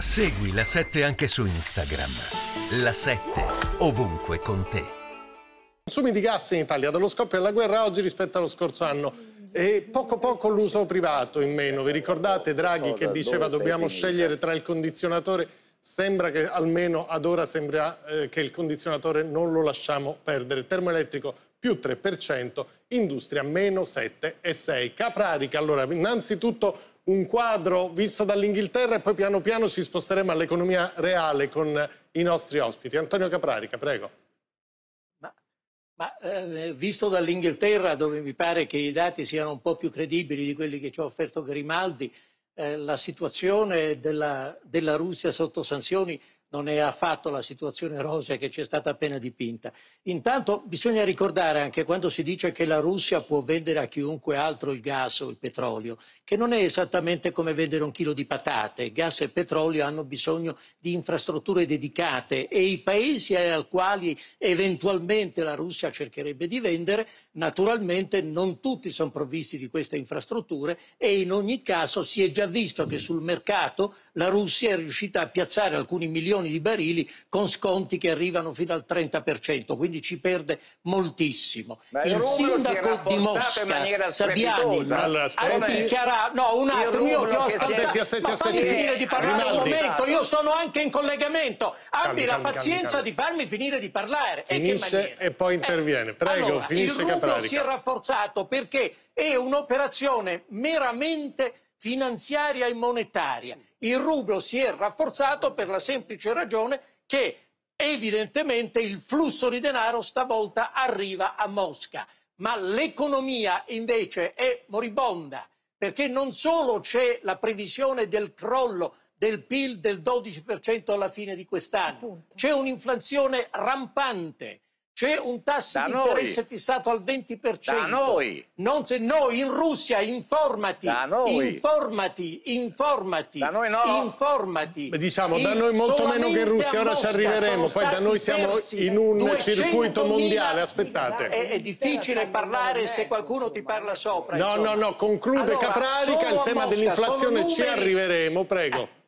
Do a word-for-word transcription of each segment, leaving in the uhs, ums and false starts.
Segui La sette anche su Instagram. La sette, ovunque con te. Consumi di gas in Italia dallo scoppio della guerra oggi rispetto allo scorso anno. E poco poco l'uso privato in meno. Vi ricordate Draghi che diceva dobbiamo scegliere tra il condizionatore? Sembra che almeno ad ora sembra eh, che il condizionatore non lo lasciamo perdere. Termoelettrico più tre per cento, industria meno sette e sei. Caprarica, allora innanzitutto un quadro visto dall'Inghilterra e poi piano piano ci sposteremo all'economia reale con i nostri ospiti. Antonio Caprarica, prego. Ma, ma eh, visto dall'Inghilterra, dove mi pare che i dati siano un po' più credibili di quelli che ci ha offerto Grimaldi, eh, la situazione della, della Russia sotto sanzioni non è affatto la situazione rosea che ci è stata appena dipinta. Intanto bisogna ricordare, anche quando si dice che la Russia può vendere a chiunque altro il gas o il petrolio, che non è esattamente come vendere un chilo di patate. Gas e petrolio hanno bisogno di infrastrutture dedicate e i paesi ai quali eventualmente la Russia cercherebbe di vendere, naturalmente non tutti sono provvisti di queste infrastrutture e in ogni caso si è già visto che sul mercato la Russia è riuscita a piazzare alcuni milioni di barili con sconti che arrivano fino al trenta per cento, quindi ci perde moltissimo. Ma il, il sindaco di Mosca, Sabiani, allora, ha dichiarato... No, un attimo, io ti ho aspettato... Ma fammi finire di parlare un momento, io sono anche in collegamento. Abbi la pazienza di farmi finire di parlare. Finisce e poi interviene. Prego, finisce Caprarica. Il rublo si è rafforzato perché è un'operazione meramente finanziaria e monetaria. Il rublo si è rafforzato per la semplice ragione che evidentemente il flusso di denaro stavolta arriva a Mosca, ma l'economia invece è moribonda, perché non solo c'è la previsione del crollo del P I L del dodici per cento alla fine di quest'anno, c'è un'inflazione rampante, c'è un tasso da di interesse noi. fissato al venti per cento. Da noi. Non se noi in Russia, informati. Da noi. Informati, informati. Da noi no. Informati. Diciamo, da noi molto meno che in Russia, ora ci arriveremo. Poi da noi siamo in un circuito mondiale, aspettate. È, è difficile parlare se qualcuno ti parla sopra. No, insomma. no, no, conclude allora, Caprarica, il tema dell'inflazione ci arriveremo, prego. Eh.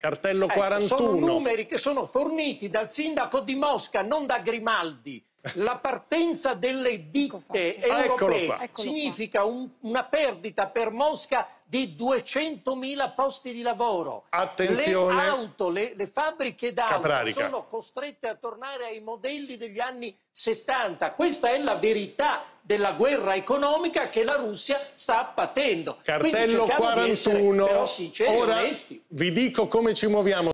Cartello quarantuno. Ecco, sono numeri che sono forniti dal sindaco di Mosca, non da Grimaldi. La partenza delle ditte europee significa un, una perdita per Mosca di duecentomila posti di lavoro. Attenzione. Le auto, le, le fabbriche d'auto Caprarica. sono costrette a tornare ai modelli degli anni settanta. Questa è la verità della guerra economica che la Russia sta patendo. Cartello quarantuno. Quindi cercano di essere, però, sinceri, onesti. Ora vi dico come ci muoviamo.